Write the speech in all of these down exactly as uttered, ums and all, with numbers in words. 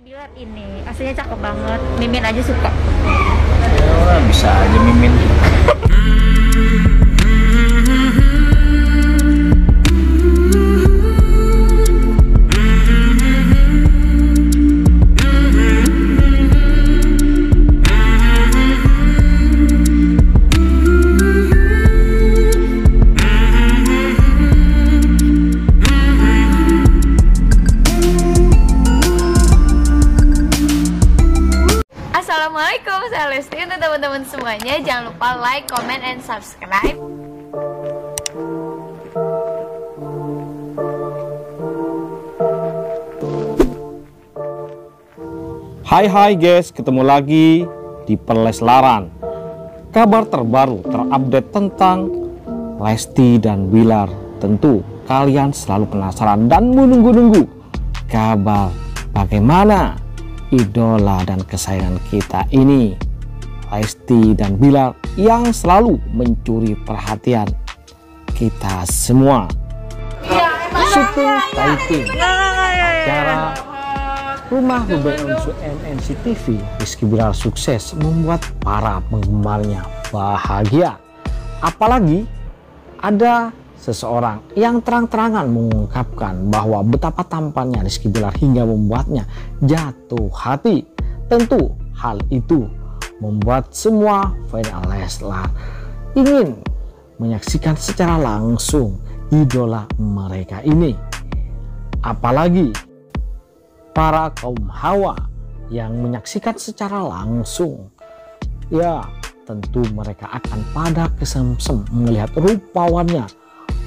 Billar ini aslinya cakep banget, Mimin aja suka. Ya, bisa aja Mimin. Assalamualaikum, saya Lesti. Untuk teman-teman semuanya, jangan lupa like, comment, and subscribe. Hai hai guys, ketemu lagi di Perleslaran. Kabar terbaru terupdate tentang Lesti dan Billar. Tentu kalian selalu penasaran dan menunggu-nunggu kabar bagaimana idola dan kesayangan kita ini, Lesti dan Billar, yang selalu mencuri perhatian kita semua. Syuting Taiting acara Rumah Bebensu N N C T V, Rizky Billar sukses membuat para penggemarnya bahagia. Apalagi ada seseorang yang terang-terangan mengungkapkan bahwa betapa tampannya Rizky Billar hingga membuatnya jatuh hati. Tentu hal itu membuat semua fans Leslar ingin menyaksikan secara langsung idola mereka ini. Apalagi para kaum hawa yang menyaksikan secara langsung. Ya, tentu mereka akan pada kesemsem melihat rupawannya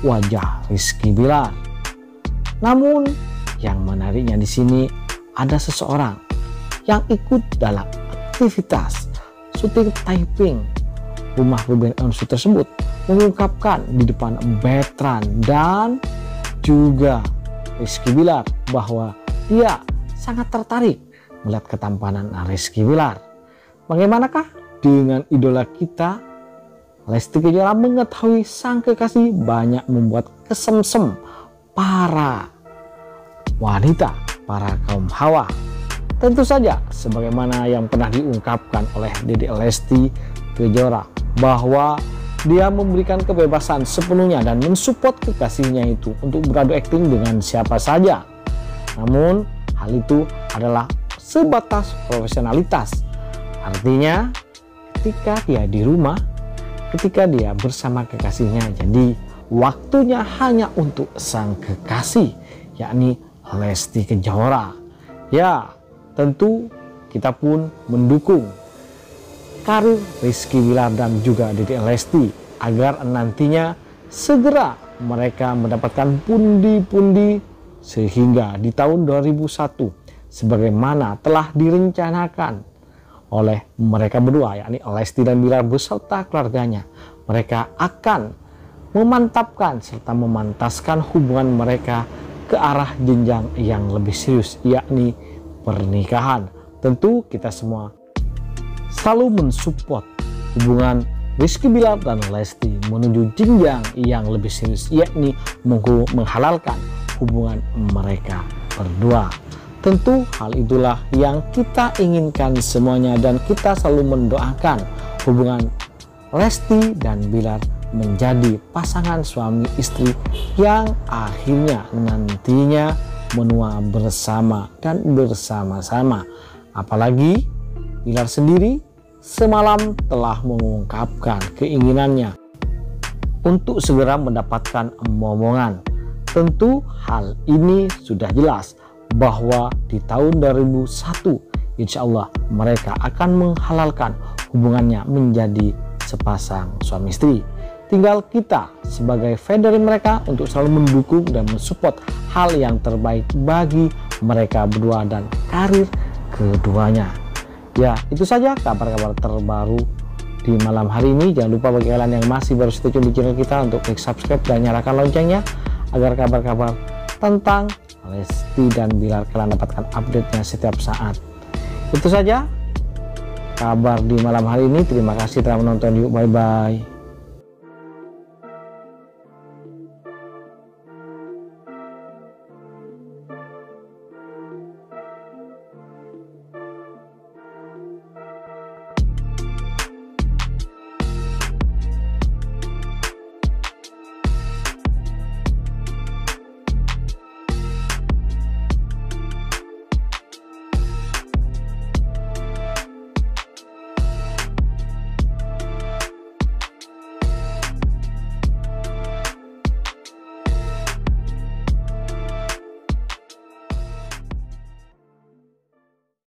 wajah Rizky Billar. Namun yang menariknya di sini ada seseorang yang ikut dalam aktivitas syuting typing Rumah Ruben Onsu tersebut mengungkapkan di depan Betran dan juga Rizky Billar bahwa dia sangat tertarik melihat ketampanan Rizky Billar. Bagaimanakah dengan idola kita? Lesti Kejora mengetahui sang kekasih banyak membuat kesemsem para wanita, para kaum hawa. Tentu saja sebagaimana yang pernah diungkapkan oleh Deddy Lesti Kejora bahwa dia memberikan kebebasan sepenuhnya dan mensupport kekasihnya itu untuk beradu akting dengan siapa saja. Namun hal itu adalah sebatas profesionalitas. Artinya ketika dia di rumah, ketika dia bersama kekasihnya, jadi waktunya hanya untuk sang kekasih, yakni Lesti Kejora. Ya, tentu kita pun mendukung karir Rizky Billar dan juga Deddy Lesti agar nantinya segera mereka mendapatkan pundi-pundi sehingga di tahun dua ribu satu sebagaimana telah direncanakan oleh mereka berdua, yakni Lesti dan Billar beserta keluarganya. Mereka akan memantapkan serta memantaskan hubungan mereka ke arah jenjang yang lebih serius, yakni pernikahan. Tentu kita semua selalu mensupport hubungan Rizky Billar dan Lesti menuju jenjang yang lebih serius, yakni menghalalkan hubungan mereka berdua. Tentu hal itulah yang kita inginkan semuanya dan kita selalu mendoakan hubungan Lesti dan Billar menjadi pasangan suami istri yang akhirnya nantinya menua bersama dan bersama-sama. Apalagi Billar sendiri semalam telah mengungkapkan keinginannya untuk segera mendapatkan momongan. Tentu hal ini sudah jelas bahwa di tahun dua ribu satu insya Allah mereka akan menghalalkan hubungannya menjadi sepasang suami istri. Tinggal kita sebagai fans dari mereka untuk selalu mendukung dan mensupport hal yang terbaik bagi mereka berdua dan karir keduanya. Ya, itu saja kabar-kabar terbaru di malam hari ini. Jangan lupa bagi kalian yang masih baru stay tune di channel kita untuk klik subscribe dan nyalakan loncengnya agar kabar-kabar tentang Lesti dan Billar kalian dapatkan update-nya setiap saat. Itu saja kabar di malam hari ini. Terima kasih telah menonton. Yuk, bye-bye.